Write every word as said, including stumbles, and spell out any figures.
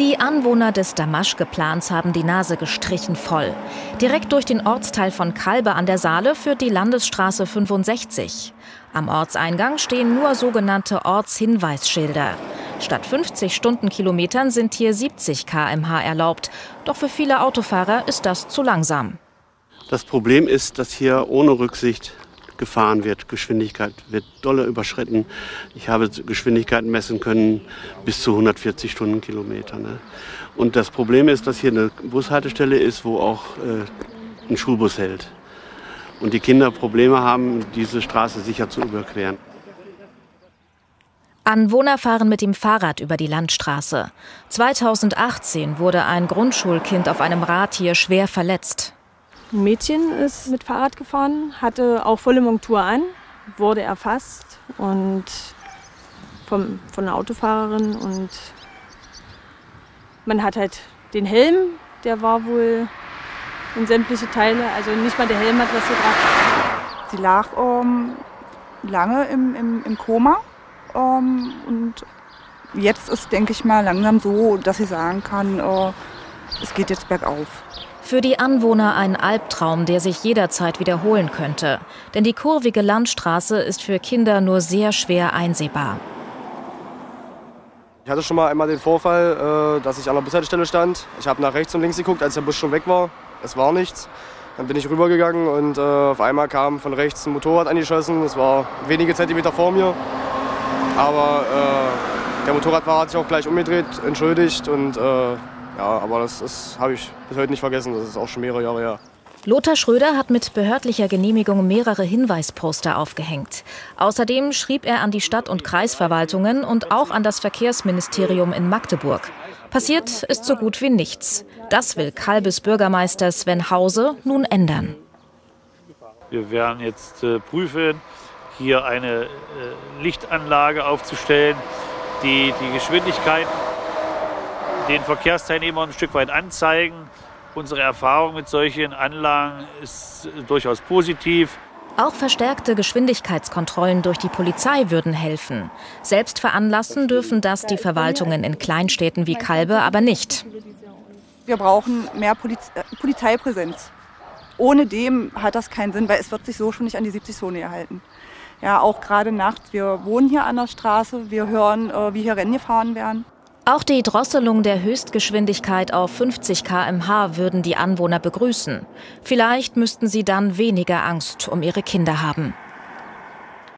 Die Anwohner des Damaschkeplans haben die Nase gestrichen voll. Direkt durch den Ortsteil von Calbe an der Saale führt die Landesstraße fünfundsechzig. Am Ortseingang stehen nur sogenannte Ortshinweisschilder. Statt fünfzig Stundenkilometern sind hier siebzig Kilometer pro Stunde erlaubt. Doch für viele Autofahrer ist das zu langsam. Das Problem ist, dass hier ohne Rücksicht gefahren wird. Geschwindigkeit wird dolle überschritten. Ich habe Geschwindigkeiten messen können bis zu hundertvierzig Stundenkilometer. Ne? Und das Problem ist, dass hier eine Bushaltestelle ist, wo auch äh, ein Schulbus hält. Und die Kinder Probleme haben, diese Straße sicher zu überqueren. Anwohner fahren mit dem Fahrrad über die Landstraße. zweitausendachtzehn wurde ein Grundschulkind auf einem Rad hier schwer verletzt. Ein Mädchen ist mit Fahrrad gefahren, hatte auch volle Montur an, wurde erfasst und vom, von einer Autofahrerin. Und man hat halt den Helm, der war wohl in sämtliche Teile, also nicht mal der Helm hat was gebracht. Sie lag ähm, lange im, im, im Koma ähm, und jetzt ist, denke ich mal, langsam so, dass sie sagen kann, äh, es geht jetzt bergauf. Für die Anwohner ein Albtraum, der sich jederzeit wiederholen könnte. Denn die kurvige Landstraße ist für Kinder nur sehr schwer einsehbar. Ich hatte schon mal einmal den Vorfall, dass ich an der Bushaltestelle stand. Ich habe nach rechts und links geguckt, als der Bus schon weg war. Es war nichts. Dann bin ich rübergegangen und auf einmal kam von rechts ein Motorrad angeschossen. Es war wenige Zentimeter vor mir. Aber äh, der Motorradfahrer hat sich auch gleich umgedreht, entschuldigt und... Äh, Ja, aber das, das habe ich bis heute nicht vergessen, das ist auch schon mehrere Jahre her. Lothar Schröder hat mit behördlicher Genehmigung mehrere Hinweisposter aufgehängt. Außerdem schrieb er an die Stadt- und Kreisverwaltungen und auch an das Verkehrsministerium in Magdeburg. Passiert ist so gut wie nichts. Das will Calbes Bürgermeister Sven Hause nun ändern. Wir werden jetzt äh, prüfen, hier eine äh, Lichtanlage aufzustellen, die die Geschwindigkeit den Verkehrsteilnehmern ein Stück weit anzeigen. Unsere Erfahrung mit solchen Anlagen ist durchaus positiv. Auch verstärkte Geschwindigkeitskontrollen durch die Polizei würden helfen. Selbst veranlassen dürfen das die Verwaltungen in Kleinstädten wie Calbe aber nicht. Wir brauchen mehr Poliz- äh, Polizeipräsenz. Ohne dem hat das keinen Sinn, weil es wird sich so schon nicht an die siebzig Zone erhalten. Ja, auch gerade nachts. Wir wohnen hier an der Straße, wir hören, äh, wie hier Rennen gefahren werden. Auch die Drosselung der Höchstgeschwindigkeit auf fünfzig Kilometer pro Stunde würden die Anwohner begrüßen. Vielleicht müssten sie dann weniger Angst um ihre Kinder haben.